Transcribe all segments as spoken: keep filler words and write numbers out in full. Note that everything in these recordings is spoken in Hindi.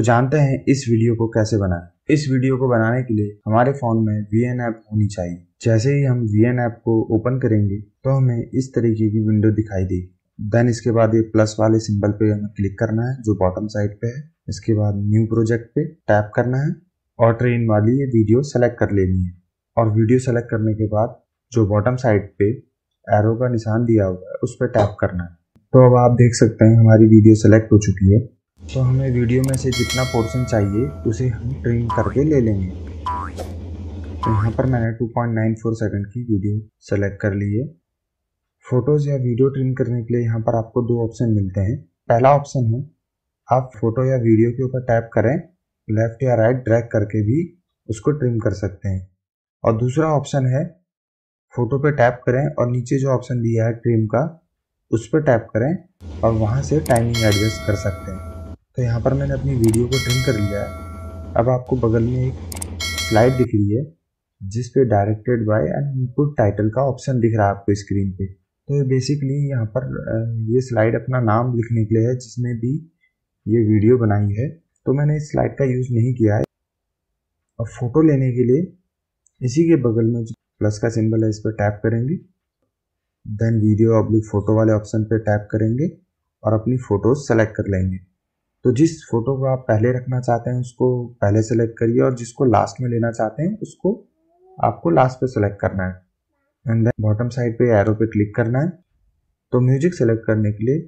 तो जानते हैं इस वीडियो को कैसे बनाएं। इस वीडियो को बनाने के लिए हमारे फोन में वी एन ऐप होनी चाहिए। जैसे ही हम वी एन ऐप को ओपन करेंगे तो हमें इस तरीके की विंडो दिखाई देगी। देन इसके बाद ये प्लस वाले सिंबल पे हमें क्लिक करना है जो बॉटम साइड पे है। इसके बाद न्यू प्रोजेक्ट पे टैप करना है और ट्रेन वाली ये वीडियो सेलेक्ट कर लेनी है। और वीडियो सेलेक्ट करने के बाद जो बॉटम साइड पे एरो का निशान दिया हुआ है उस पर टैप करना है। तो अब आप देख सकते हैं हमारी वीडियो सेलेक्ट हो चुकी है। तो हमें वीडियो में से जितना पोर्शन चाहिए उसे हम ट्रिम करके ले लेंगे। तो यहाँ पर मैंने two point nine four second की वीडियो सेलेक्ट कर ली है। फोटोज़ या वीडियो ट्रिम करने के लिए यहाँ पर आपको दो ऑप्शन मिलते हैं। पहला ऑप्शन है आप फोटो या वीडियो के ऊपर टैप करें, लेफ़्ट या राइट ड्रैग करके भी उसको ट्रिम कर सकते हैं। और दूसरा ऑप्शन है फ़ोटो पे टैप करें और नीचे जो ऑप्शन दिया है ट्रिम का उस पर टैप करें और वहाँ से टाइमिंग एडजस्ट कर सकते हैं। तो यहाँ पर मैंने अपनी वीडियो को ट्रिम कर लिया है। अब आपको बगल में एक स्लाइड दिख रही है जिस पे directed by and input title का ऑप्शन दिख रहा है आपको स्क्रीन पे। तो बेसिकली यहाँ पर ये स्लाइड अपना नाम लिखने के लिए है जिसने भी ये वीडियो बनाई है। तो मैंने इस स्लाइड का यूज़ नहीं किया है। और फोटो लेने के लिए इसी के बगल में जो प्लस का सिंबल है इस पर टैप करेंगे। देन वीडियो ऑब्लिक फ़ोटो वाले ऑप्शन पर टैप करेंगे और अपनी फ़ोटोज़ सेलेक्ट कर लेंगे। तो जिस फ़ोटो को आप पहले रखना चाहते हैं उसको पहले सेलेक्ट करिए और जिसको लास्ट में लेना चाहते हैं उसको आपको लास्ट पर सेलेक्ट करना है। एंड देन बॉटम साइड पे एरो पे क्लिक करना है। तो म्यूजिक सेलेक्ट करने के लिए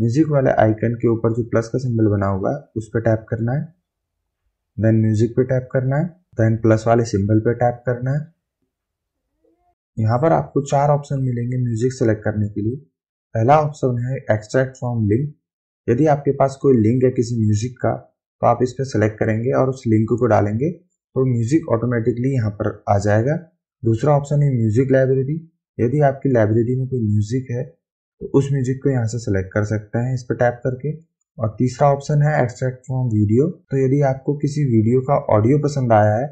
म्यूजिक वाले आइकन के ऊपर जो प्लस का सिंबल बना हुआ है उस पर टैप करना है। देन म्यूजिक पे टैप करना है। देन प्लस वाले सिंबल पे टैप करना है। यहाँ पर आपको चार ऑप्शन मिलेंगे म्यूजिक सेलेक्ट करने के लिए। पहला ऑप्शन है एक्सट्रैक्ट फ्रॉम लिंक। यदि आपके पास कोई लिंक है किसी म्यूजिक का तो आप इस पर सेलेक्ट करेंगे और उस लिंक को डालेंगे तो म्यूजिक ऑटोमेटिकली यहाँ पर आ जाएगा। दूसरा ऑप्शन है म्यूज़िक लाइब्रेरी। यदि आपकी लाइब्रेरी में कोई म्यूज़िक है तो उस म्यूज़िक को यहाँ से सेलेक्ट कर सकते हैं इस पर टैप करके। और तीसरा ऑप्शन है एक्सट्रैक्ट फ्रॉम वीडियो। तो यदि आपको किसी वीडियो का ऑडियो पसंद आया है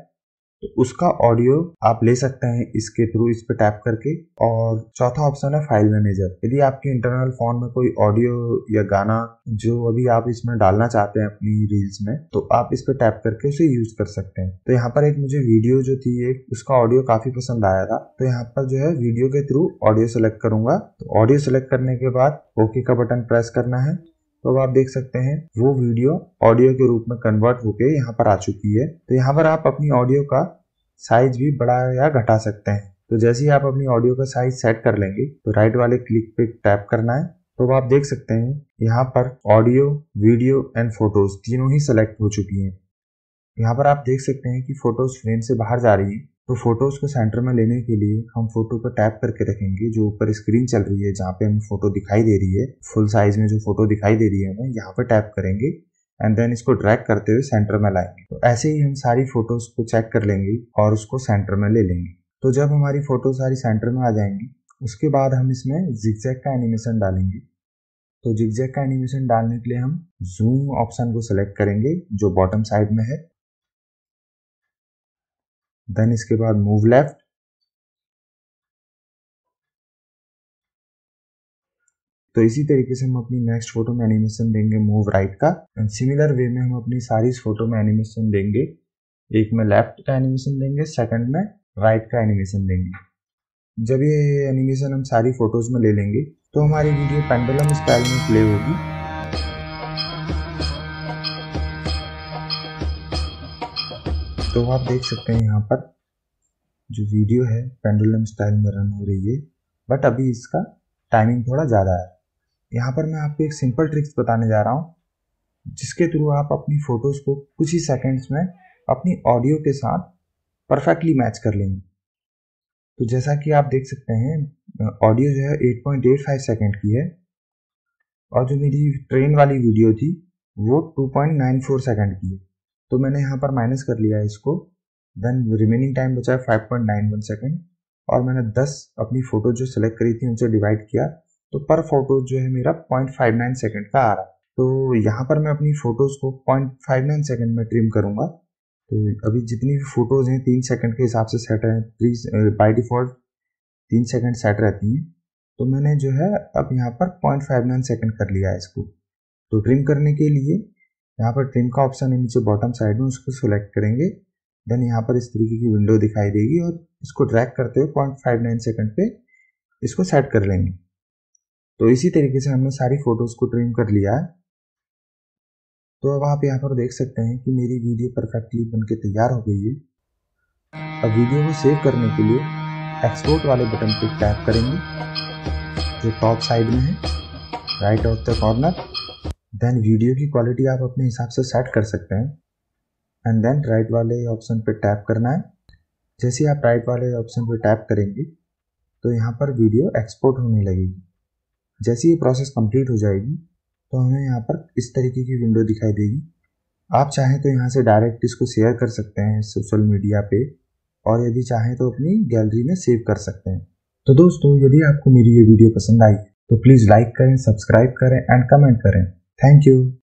तो उसका ऑडियो आप ले सकते हैं इसके थ्रू इस पर टैप करके। और चौथा ऑप्शन है फाइल मैनेजर। यदि आपके इंटरनल फोन में कोई ऑडियो या गाना जो अभी आप इसमें डालना चाहते हैं अपनी रील्स में तो आप इस पर टैप करके उसे यूज कर सकते हैं। तो यहाँ पर एक मुझे वीडियो जो थी एक उसका ऑडियो काफी पसंद आया था तो यहाँ पर जो है वीडियो के थ्रू ऑडियो सेलेक्ट करूंगा। तो ऑडियो सेलेक्ट करने के बाद ओके का बटन प्रेस करना है। तो अब आप देख सकते हैं वो वीडियो ऑडियो के रूप में कन्वर्ट होके यहाँ पर आ चुकी है। तो यहाँ पर आप अपनी ऑडियो का साइज भी बढ़ा या घटा सकते हैं। तो जैसे ही आप अपनी ऑडियो का साइज सेट कर लेंगे तो राइट वाले क्लिक पे टैप करना है। तो अब आप देख सकते हैं यहाँ पर ऑडियो, वीडियो एंड फोटोज तीनों ही सेलेक्ट हो चुकी हैं। यहाँ पर आप देख सकते हैं कि फोटोज फ्रेम से बाहर जा रही है। तो फोटोज को सेंटर में लेने के लिए हम फोटो पर टैप करके रखेंगे जो ऊपर स्क्रीन चल रही है जहाँ पे हमें फोटो दिखाई दे रही है। फुल साइज में जो फोटो दिखाई दे रही है हमें यहाँ पे टैप करेंगे एंड देन इसको ड्रैग करते हुए सेंटर में लाएंगे। तो ऐसे ही हम सारी फोटोज को चेक कर लेंगे और उसको सेंटर में ले लेंगे। तो जब हमारी फोटो सारी सेंटर में आ जाएंगी उसके बाद हम इसमें जिगजैग का एनिमेशन डालेंगे। तो जिगजैग का एनिमेशन डालने के लिए हम जूम ऑप्शन को सिलेक्ट करेंगे जो बॉटम साइड में है। देन इसके बाद मूव लेफ्ट। तो इसी तरीके से हम अपनी नेक्स्ट फोटो में एनिमेशन देंगे मूव राइट का। एंड सिमिलर वे में हम अपनी सारी फोटो में एनिमेशन देंगे। एक में लेफ्ट का एनिमेशन देंगे, सेकंड में राइट का एनिमेशन देंगे। जब ये एनिमेशन हम सारी फोटोज में ले लेंगे तो हमारी वीडियो पेंडुलम स्टाइल में प्ले होगी। तो आप देख सकते हैं यहाँ पर जो वीडियो है पेंडुलम स्टाइल में रन हो रही है बट अभी इसका टाइमिंग थोड़ा ज़्यादा है। यहाँ पर मैं आपको एक सिंपल ट्रिक्स बताने जा रहा हूँ जिसके थ्रू आप अपनी फ़ोटोज़ को कुछ ही सेकंड्स में अपनी ऑडियो के साथ परफेक्टली मैच कर लेंगे। तो जैसा कि आप देख सकते हैं ऑडियो जो है eight point eight five second की है और जो मेरी ट्रेन वाली वीडियो थी वो two point nine four second की है। तो मैंने यहाँ पर माइनस कर लिया है इसको। देन रिमेनिंग टाइम बचा है five point nine one second और मैंने दस अपनी फ़ोटो जो सेलेक्ट करी थी उनसे डिवाइड किया तो पर फोटो जो है मेरा पॉइंट फाइव नाइन सेकंड का आ रहा है। तो यहाँ पर मैं अपनी फ़ोटोज़ को पॉइंट फाइव नाइन सेकंड में ट्रिम करूँगा। तो अभी जितनी भी फ़ोटोज़ हैं तीन सेकंड के हिसाब से सेट हैं। थ्री बाई डिफ़ॉल्ट तीन सेकंड सेट रहती हैं। तो मैंने जो है अब यहाँ पर पॉइंट फाइव नाइन सेकंड कर लिया है इसको। तो ट्रिम करने के लिए यहाँ पर ट्रिम का ऑप्शन है नीचे बॉटम साइड में, उसको सिलेक्ट करेंगे। देन यहाँ पर इस तरीके की विंडो दिखाई देगी और इसको ड्रैग करते हुए पॉइंट फाइव नाइन सेकेंड पे इसको सेट कर लेंगे। तो इसी तरीके से हमने सारी फोटोज़ को ट्रिम कर लिया है। तो अब आप यहाँ पर देख सकते हैं कि मेरी वीडियो परफेक्टली बनके तैयार हो गई है। अब वीडियो को सेव करने के लिए एक्सपोर्ट वाले बटन पर टैप करेंगे जो टॉप साइड में है, right of the corner. Then video की क्वालिटी आप अपने हिसाब से सेट कर सकते हैं। एंड देन राइट वाले ऑप्शन पे टैप करना है। जैसे आप राइट वाले ऑप्शन पे टैप करेंगे तो यहाँ पर वीडियो एक्सपोर्ट होने लगेगी। जैसे ये प्रोसेस कंप्लीट हो जाएगी तो हमें यहाँ पर इस तरीके की विंडो दिखाई देगी। आप चाहें तो यहाँ से डायरेक्ट इसको शेयर कर सकते हैं सोशल मीडिया पे, और यदि चाहें तो अपनी गैलरी में सेव कर सकते हैं। तो दोस्तों, यदि आपको मेरी ये वीडियो पसंद आई तो प्लीज़ लाइक करें, सब्सक्राइब करें एंड कमेंट करें। Thank you.